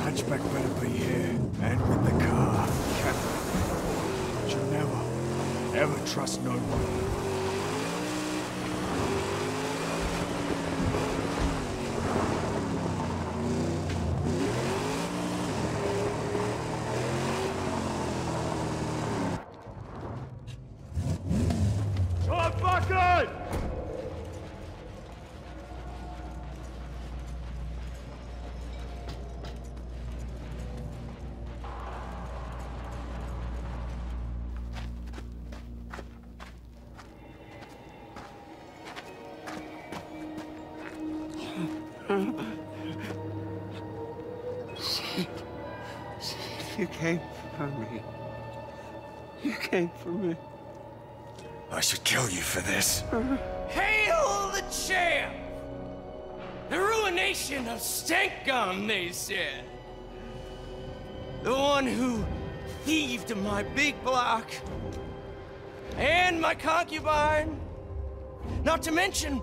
Hunchback better be here, and with the car, Captain. But you'll never, ever trust no one. You came for me. You came for me. I should kill you for this. Hail the champ! The ruination of Stankgum, they said. The one who thieved my big block and my concubine. Not to mention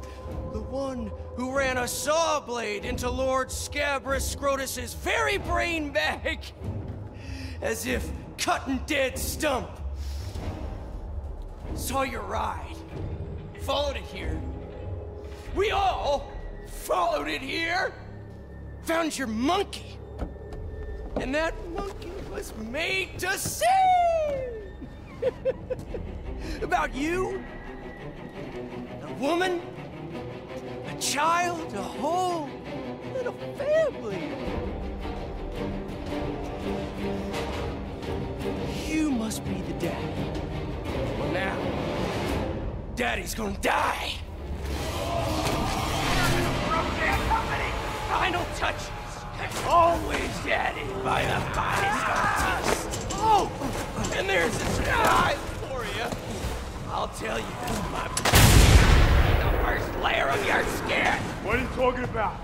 the one who ran a saw blade into Lord Scabrous Scrotus's very brain bag. As if cutting dead stump. Saw your ride. Followed it here. We all followed it here. Found your monkey. And that monkey was made to sing! About you, a woman, a child, a home, and a family. You must be the dad. Well, now, Daddy's gonna die. Final touches. Always Daddy by the body's artist. Oh, and there's this guy for you. I'll tell you, my the first layer of your skin. What are you talking about?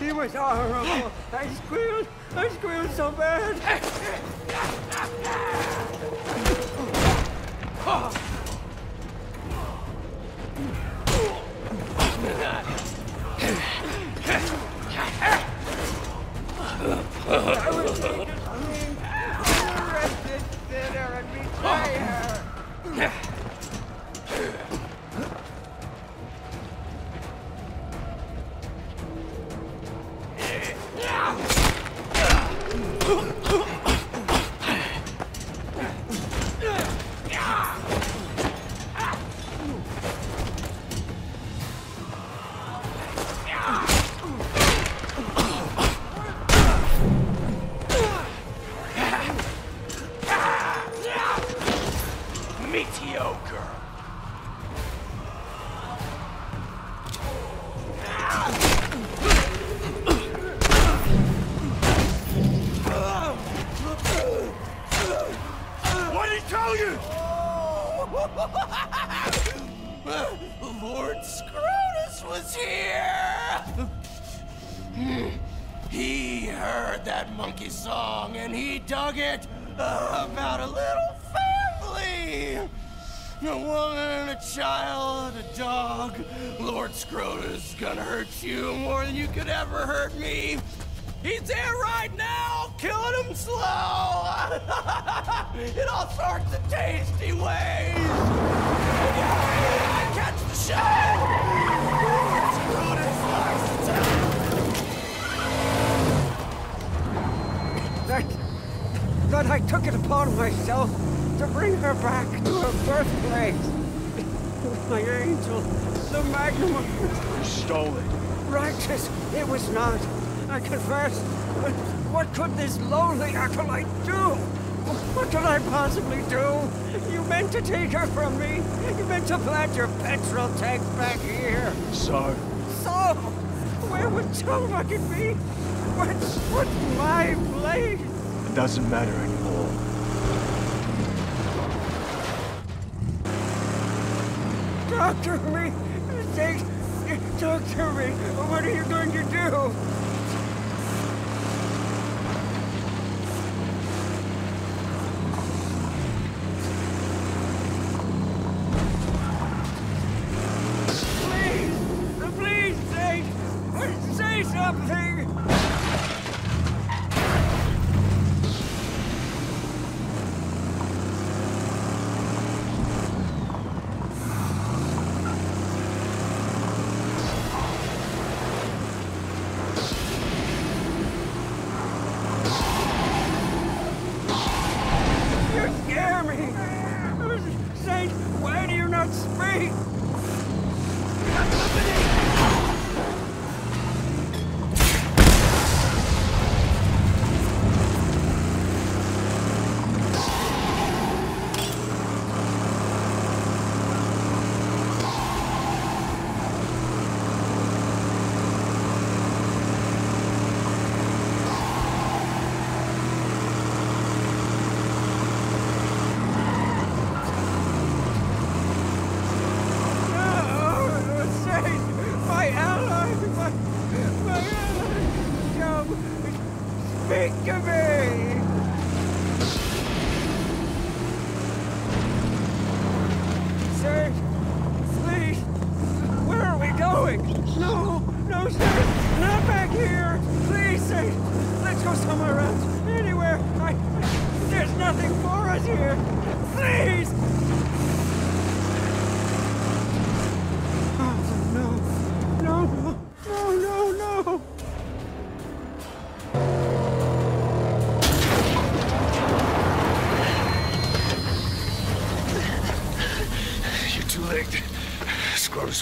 He was horrible. I squealed so bad. I was taken clean, arrested, sinner, and betrayer. Mediocre. What did he tell you? Lord Scrotus was here! He heard that monkey song and he dug it about a little family. A woman, a child, a dog. Lord Scrotus is gonna hurt you more than you could ever hurt me. He's there right now, killing him slow. In all sorts of tasty ways. Catch the shot! Lord Scabrous Scrotus! That I took it upon myself to bring her back to her birthplace. My angel, the Magnum. You stole it. Righteous, it was not. I confess. But what could this lonely acolyte do? What could I possibly do? You meant to take her from me. You meant to plant your petrol tank back here. So? Where would Joe Bucket be? What's my blade? It doesn't matter anymore. Doctor me! Doctor me! What are you going to do?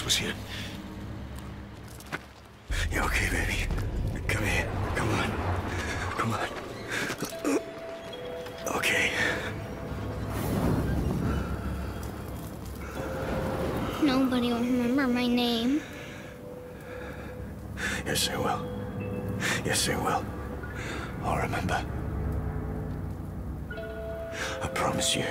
Was here. You okay, baby? Come here. Come on. Come on. Okay. Nobody will remember my name. Yes, they will. Yes, they will. I'll remember. I promise you.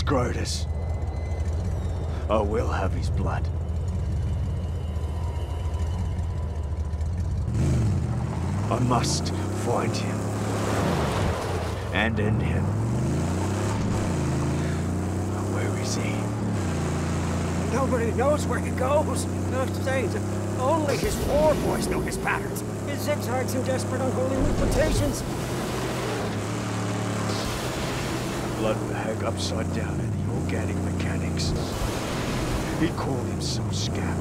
Scrotus, or we'll have his blood. I must find him and end him. Where is he? Nobody knows where he goes. No stains. Only his war boys know his patterns. His zigzags and desperate unholy reputations. Blood bag upside down in the organic mechanics. He called himself Scab.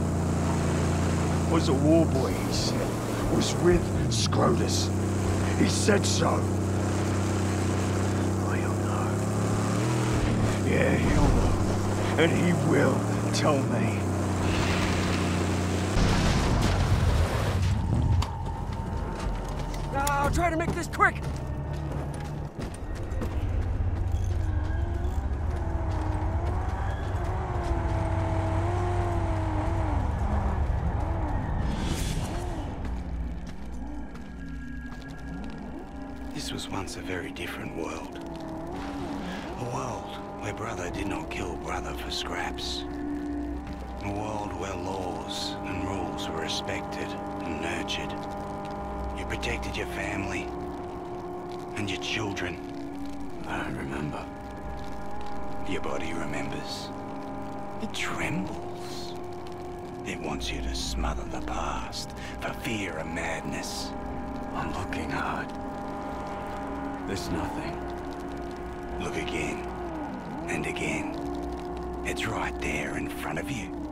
Was a war boy, he said. Was with Scrotus. He said so. I don't know. Yeah, he'll know. And he will tell me. I'll try to make this quick. This was once a very different world. A world where brother did not kill brother for scraps. A world where laws and rules were respected and nurtured. You protected your family and your children. I don't remember. Your body remembers. It trembles. It wants you to smother the past for fear of madness. I'm looking hard. There's nothing. Look again, and again. It's right there in front of you.